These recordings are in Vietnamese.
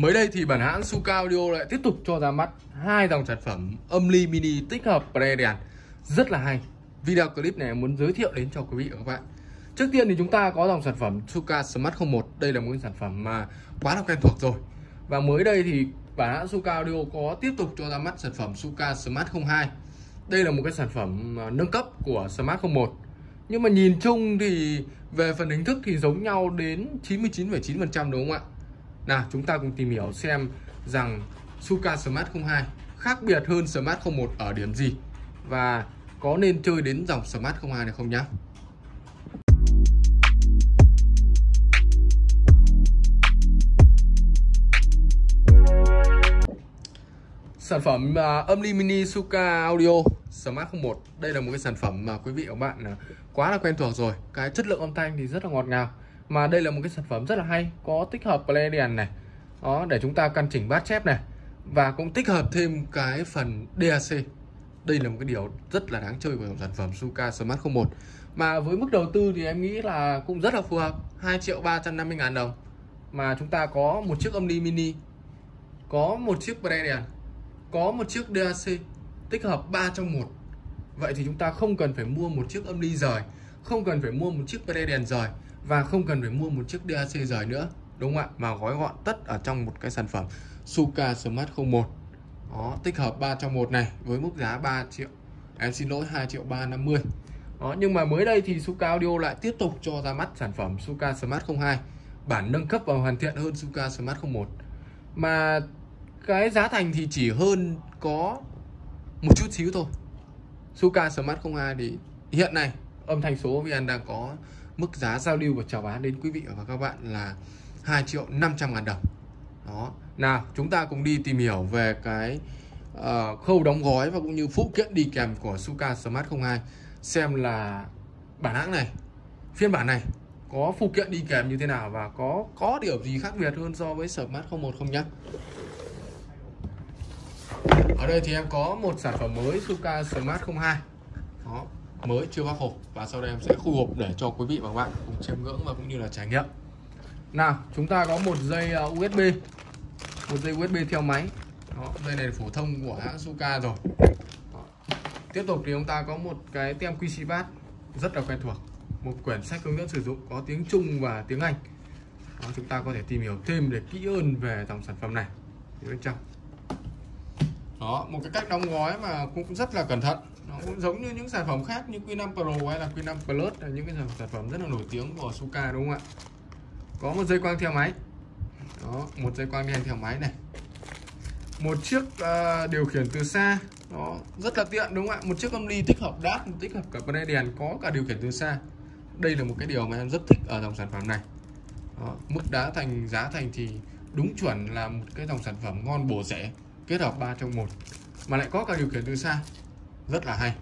Mới đây thì bản hãng SUCA Audio lại tiếp tục cho ra mắt hai dòng sản phẩm âm ly mini tích hợp pre đèn rất là hay. Video clip này muốn giới thiệu đến cho quý vị và các bạn. Trước tiên thì chúng ta có dòng sản phẩm SUCA Smart 01. Đây là một sản phẩm mà quá là quen thuộc rồi. Và mới đây thì bản hãng SUCA Audio có tiếp tục cho ra mắt sản phẩm SUCA Smart 02. Đây là một cái sản phẩm nâng cấp của Smart 01. Nhưng mà nhìn chung thì về phần hình thức thì giống nhau đến 99,9% đúng không ạ? Nào, chúng ta cùng tìm hiểu xem rằng SUCA Smart 02 khác biệt hơn Smart 01 ở điểm gì và có nên chơi đến dòng Smart 02 này không nhá. Sản phẩm âm ly mini SUCA Audio Smart 01, đây là một cái sản phẩm mà quý vị và các bạn quá là quen thuộc rồi. Cái chất lượng âm thanh thì rất là ngọt ngào. Mà đây là một cái sản phẩm rất là hay, có tích hợp play đèn này. Đó, để chúng ta căn chỉnh bass chép này. Và cũng tích hợp thêm cái phần DAC. Đây là một cái điều rất là đáng chơi của dòng sản phẩm SUCA Smart 01. Mà với mức đầu tư thì em nghĩ là cũng rất là phù hợp, 2.350.000 đồng. Mà chúng ta có một chiếc âm ly mini, có một chiếc play đèn, có một chiếc DAC, tích hợp 3 trong 1. Vậy thì chúng ta không cần phải mua một chiếc âm ly rời, không cần phải mua một chiếc play đèn rời và không cần phải mua một chiếc DAC rời nữa, đúng không ạ? Mà gói gọn tất ở trong một cái sản phẩm SUCA Smart 01. Đó, tích hợp 3 trong 1 này với mức giá 2.350.000. Đó, nhưng mà mới đây thì SUCA Audio lại tiếp tục cho ra mắt sản phẩm SUCA Smart 02, bản nâng cấp và hoàn thiện hơn SUCA Smart 01. Mà cái giá thành thì chỉ hơn có một chút xíu thôi. SUCA Smart 02 thì hiện nay âm thanh số VN đang có mức giá giao lưu và chào bán đến quý vị và các bạn là 2.500.000 đồng. Đó. Nào, chúng ta cùng đi tìm hiểu về cái khâu đóng gói và cũng như phụ kiện đi kèm của SUCA Smart 02, xem là bản hãng này, phiên bản này có phụ kiện đi kèm như thế nào và có điểm gì khác biệt hơn so với Smart 01 không nhé. Ở đây thì em có một sản phẩm mới SUCA Smart 02. Đó, mới chưa bóc hộp và sau đây em sẽ khui hộp để cho quý vị và các bạn cùng chiêm ngưỡng và cũng như là trải nghiệm. Nào, chúng ta có một dây USB, một dây USB theo máy. Đó, dây này phổ thông của hãng SUCA rồi. Đó. Tiếp tục thì chúng ta có một cái tem QCC rất là quen thuộc, một quyển sách hướng dẫn sử dụng có tiếng Trung và tiếng Anh. Đó, chúng ta có thể tìm hiểu thêm để kỹ hơn về dòng sản phẩm này bên trong. Đó, một cái cách đóng gói mà cũng rất là cẩn thận. Nó cũng giống như những sản phẩm khác như Q5 Pro hay là Q5 Plus, là những cái sản phẩm rất là nổi tiếng của SUCA đúng không ạ? Có một dây quang theo máy. Đó, một dây quang đen theo máy này. Một chiếc điều khiển từ xa. Đó, rất là tiện đúng không ạ? Một chiếc âm ly tích hợp DAC, tích hợp cả play đèn, có cả điều khiển từ xa. Đây là một cái điều mà em rất thích ở dòng sản phẩm này. Đó, mức giá thành thì đúng chuẩn là một cái dòng sản phẩm ngon bổ rẻ, kết hợp 3 trong 1 mà lại có cả điều khiển từ xa, rất là hay.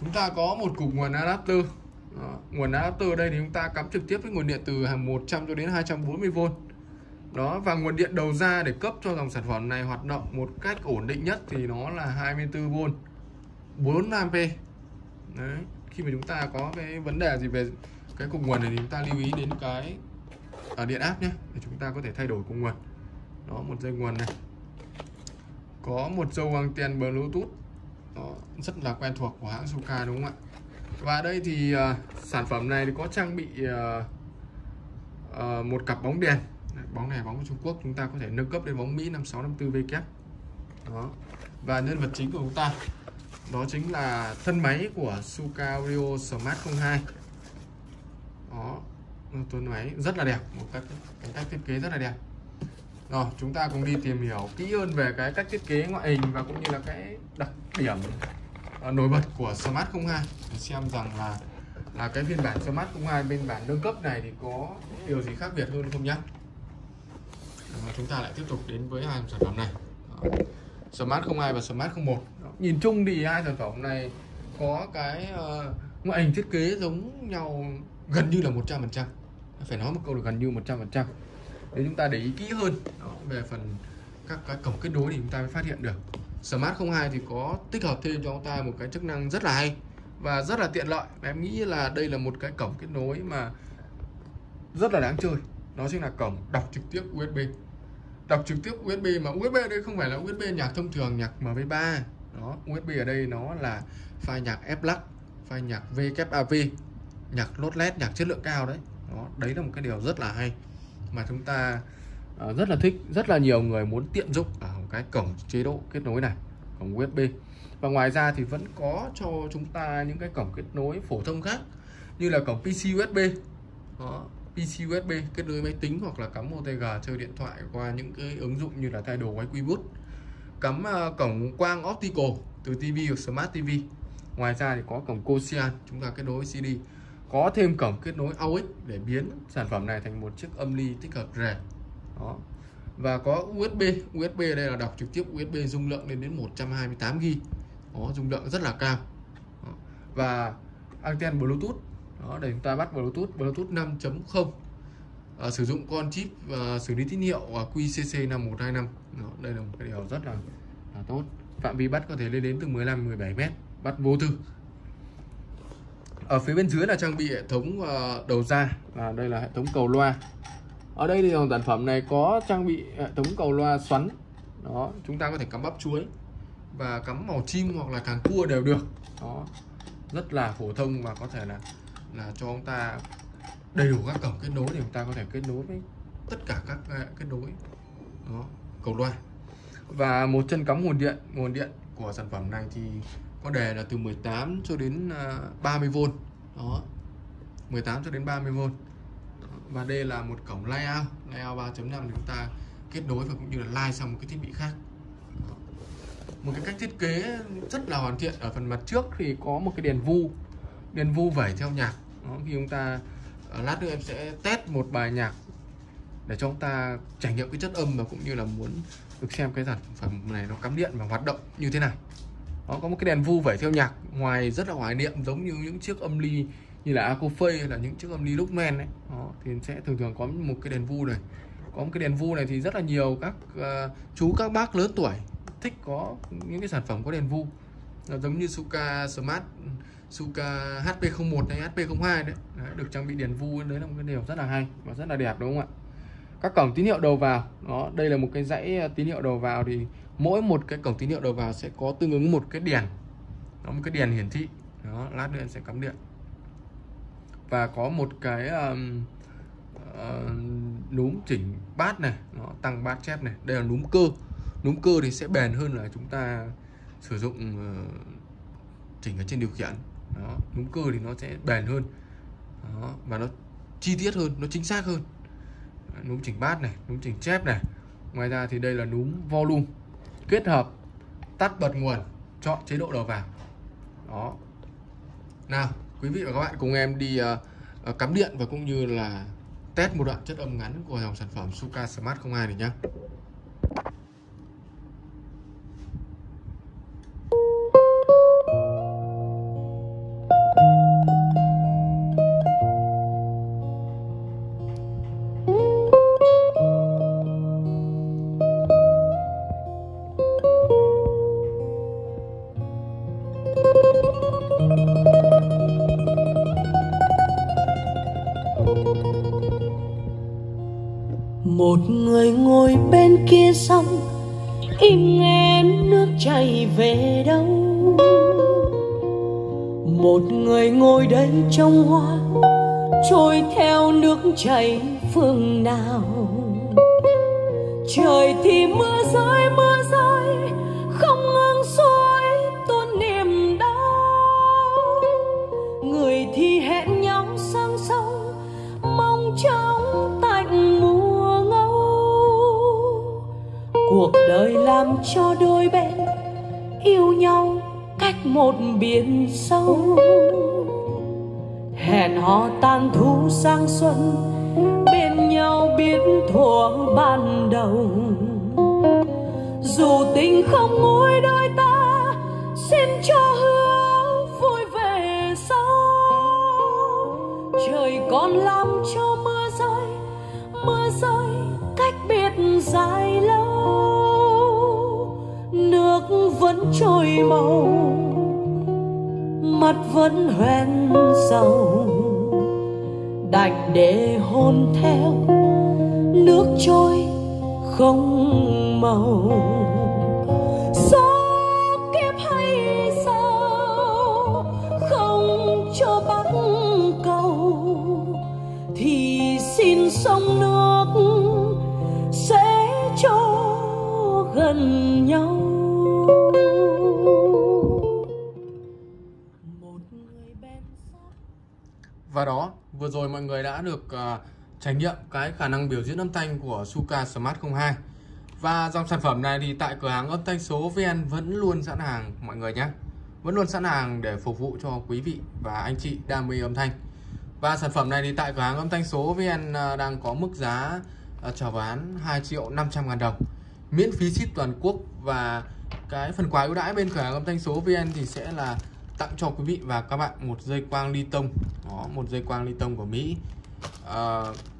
Chúng ta có một cục nguồn adapter. Đó, nguồn adapter đây thì chúng ta cắm trực tiếp với nguồn điện từ 100 cho đến 240V. Đó, và nguồn điện đầu ra để cấp cho dòng sản phẩm này hoạt động một cách ổn định nhất thì nó là 24V 4A. Đấy, khi mà chúng ta có cái vấn đề gì về cái cục nguồn này thì chúng ta lưu ý đến cái ở điện áp nhé, để chúng ta có thể thay đổi cục nguồn. Đó, một dây nguồn này. Có một dây anten Bluetooth. Đó, rất là quen thuộc của hãng SUCA đúng không ạ? Và đây thì sản phẩm này thì có trang bị một cặp bóng đèn. Bóng này bóng của Trung Quốc, chúng ta có thể nâng cấp đến bóng Mỹ 5654W. Đó. Và nhân vật chính của chúng ta đó chính là thân máy của SUCA Audio Smart 02. Đó, thân máy rất là đẹp, một cách thiết kế rất là đẹp. Rồi, chúng ta cùng đi tìm hiểu kỹ hơn về cái cách thiết kế ngoại hình và cũng như là cái đặc điểm nổi bật của Smart 02 để xem rằng là cái phiên bản Smart 02, phiên bản nâng cấp này thì có điều gì khác biệt hơn không nhá. Chúng ta lại tiếp tục đến với hai sản phẩm này. Đó, Smart 02 và Smart 01. Đó, nhìn chung thì hai sản phẩm này có cái ngoại hình thiết kế giống nhau gần như là 100%. Phải nói một câu là gần như 100%. Để chúng ta để ý kỹ hơn. Đó, về phần các cái cổng kết nối thì chúng ta mới phát hiện được Smart 02 thì có tích hợp thêm cho chúng ta một cái chức năng rất là hay và rất là tiện lợi. Em nghĩ là đây là một cái cổng kết nối mà rất là đáng chơi, đó chính là cổng đọc trực tiếp USB. đọc trực tiếp USB, mà USB ở đây không phải là USB nhạc thông thường, nhạc MP3 đó. USB ở đây nó là file nhạc FLAC, file nhạc VKAV, nhạc lốt led, nhạc chất lượng cao đấy. Đó, đấy là một cái điều rất là hay mà chúng ta rất là thích, rất là nhiều người muốn tiện dụng ở cái cổng chế độ kết nối này, cổng USB. Và ngoài ra thì vẫn có cho chúng ta những cái cổng kết nối phổ thông khác, như là cổng PC USB đó, PC USB kết nối máy tính hoặc là cắm OTG chơi điện thoại qua những cái ứng dụng như là Tidal hay Qboost, cắm cổng quang optical từ TV hoặc Smart TV. Ngoài ra thì có cổng Cosian chúng ta kết nối CD, có thêm cổng kết nối AUX để biến sản phẩm này thành một chiếc âm ly tích hợp rẻ đó. Và có USB đây là đọc trực tiếp USB, dung lượng lên đến 128 GB, có dung lượng rất là cao đó. Và anten Bluetooth đó, để chúng ta bắt Bluetooth 5.0, sử dụng con chip xử lý tín hiệu QCC 5125 đó. Đây là một cái điều rất là tốt, phạm vi bắt có thể lên đến từ 15-17 mét, bắt vô tư. Ở phía bên dưới là trang bị hệ thống đầu ra, đây là hệ thống cầu loa. Ở đây thì dòng sản phẩm này có trang bị hệ thống cầu loa xoắn đó, chúng ta có thể cắm bắp chuối và cắm màu chim hoặc là càng cua đều được đó, rất là phổ thông và có thể là cho chúng ta đầy đủ các cổng kết nối để chúng ta có thể kết nối với tất cả các kết nối đó, cầu loa. Và một chân cắm nguồn điện của sản phẩm này thì có đề là từ 18 cho đến 30V đó, 18 cho đến 30V. Và đây là một cổng layout 3.5 để chúng ta kết nối và cũng như là live sang một cái thiết bị khác. Một cái cách thiết kế rất là hoàn thiện. Ở phần mặt trước thì có một cái đèn vu vẩy theo nhạc đó, khi chúng ta lát nữa em sẽ test một bài nhạc để cho chúng ta trải nghiệm cái chất âm và cũng như là muốn được xem cái sản phẩm này nó cắm điện và hoạt động như thế nào. Nó có một cái đèn vu vẩy theo nhạc, ngoài rất là hoài niệm giống như những chiếc âm ly như là Acofay hay là những chiếc âm ly Luxman ấy. Đó, thì sẽ thường có một cái đèn vu này. Có một cái đèn vu này thì rất là nhiều các chú các bác lớn tuổi thích có những cái sản phẩm có đèn vu. Nó giống như SUCA Smart, SUCA HP01 hay HP02 đấy. Đấy, được trang bị đèn vu, đấy là một cái điều rất là hay và rất là đẹp đúng không ạ? Các cổng tín hiệu đầu vào, đó, đây là một cái dãy tín hiệu đầu vào, thì mỗi một cái cổng tín hiệu đầu vào sẽ có tương ứng một cái đèn, nó một cái đèn hiển thị, đó, lát nữa em sẽ cắm điện. Và có một cái núm chỉnh bass này, nó tăng bass chép này, đây là núm cơ. Núm cơ thì sẽ bền hơn là chúng ta sử dụng chỉnh ở trên điều khiển. Đó, núm cơ thì nó sẽ bền hơn. Đó, và nó chi tiết hơn, nó chính xác hơn. Núm chỉnh bass này, núm chỉnh chép này. Ngoài ra thì đây là núm volume, kết hợp tắt bật nguồn, chọn chế độ đầu vào. Đó. Nào, quý vị và các bạn cùng em đi cắm điện và cũng như là test một đoạn chất âm ngắn của dòng sản phẩm SUCA Smart 02 này nhé. Một người ngồi bên kia sông, im nghe nước chảy về đâu. Một người ngồi đây trong hoa, trôi theo nước chảy phương nào. Trời thì mưa rơi, không ngừng xuôi tuôn niềm đau. Người thì hẹn nhau sang sông, mong trong tạnh mùa. Cuộc đời làm cho đôi bên yêu nhau cách một biển sâu. Hẹn hò tan thu sang xuân, bên nhau biết thuở ban đầu. Dù tình không nguôi đôi ta, xin cho hứa vui về sau. Trời còn làm cho mưa rơi cách biệt dài lâu. Nước vẫn trôi màu, mắt vẫn hoen sầu. Đành để hôn theo nước trôi không màu. Số kiếp hay sao không cho bắc cầu, thì xin sông nước sẽ cho gần nhau. Và đó, vừa rồi mọi người đã được trải nghiệm cái khả năng biểu diễn âm thanh của SUCA Smart 02. Và dòng sản phẩm này thì tại cửa hàng âm thanh số VN vẫn luôn sẵn hàng mọi người nhé. Vẫn luôn sẵn hàng để phục vụ cho quý vị và anh chị đam mê âm thanh. Và sản phẩm này thì tại cửa hàng âm thanh số VN đang có mức giá chào bán 2.500.000 đồng, miễn phí ship toàn quốc. Và cái phần quà ưu đãi bên cửa hàng âm thanh số VN thì sẽ là tặng cho quý vị và các bạn một dây quang ly tông. Đó, một dây quang ly tông của Mỹ.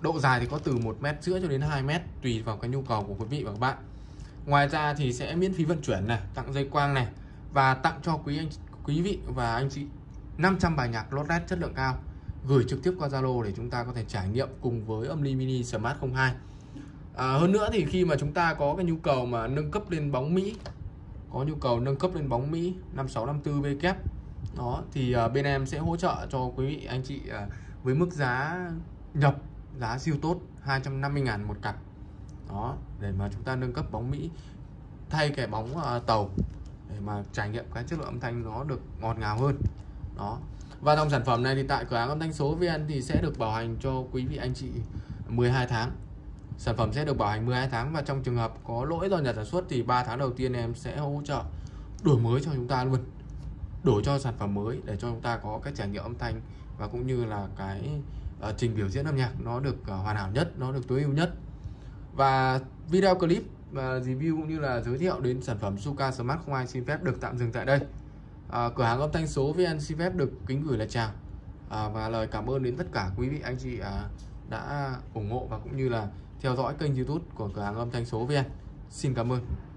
Độ dài thì có từ 1,5 m cho đến 2 m, tùy vào cái nhu cầu của quý vị và các bạn. Ngoài ra thì sẽ miễn phí vận chuyển này, tặng dây quang này, và tặng cho quý vị và anh chị 500 bài nhạc lót lát chất lượng cao gửi trực tiếp qua Zalo để chúng ta có thể trải nghiệm cùng với âm ly mini Smart 02. Hơn nữa thì khi mà chúng ta có cái nhu cầu mà nâng cấp lên bóng Mỹ, có nhu cầu nâng cấp lên bóng Mỹ 5654 BK đó, thì bên em sẽ hỗ trợ cho quý vị anh chị với mức giá nhập, giá siêu tốt 250.000 một cặp đó, để mà chúng ta nâng cấp bóng Mỹ thay cái bóng tàu để mà trải nghiệm cái chất lượng âm thanh nó được ngọt ngào hơn đó. Và dòng sản phẩm này thì tại cửa hàng âm thanh số VN thì sẽ được bảo hành cho quý vị anh chị 12 tháng. Sản phẩm sẽ được bảo hành 12 tháng và trong trường hợp có lỗi do nhà sản xuất thì 3 tháng đầu tiên em sẽ hỗ trợ đổi mới cho chúng ta luôn. Đổi cho sản phẩm mới để cho chúng ta có cái trải nghiệm âm thanh và cũng như là cái trình biểu diễn âm nhạc nó được hoàn hảo nhất, nó được tối ưu nhất. Và video clip và review cũng như là giới thiệu đến sản phẩm SUCA Smart 02 xin phép được tạm dừng tại đây. Cửa hàng âm thanh số VN xin phép được kính gửi lời chào và lời cảm ơn đến tất cả quý vị anh chị đã ủng hộ và cũng như là theo dõi kênh YouTube của cửa hàng âm thanh số VN. Xin cảm ơn.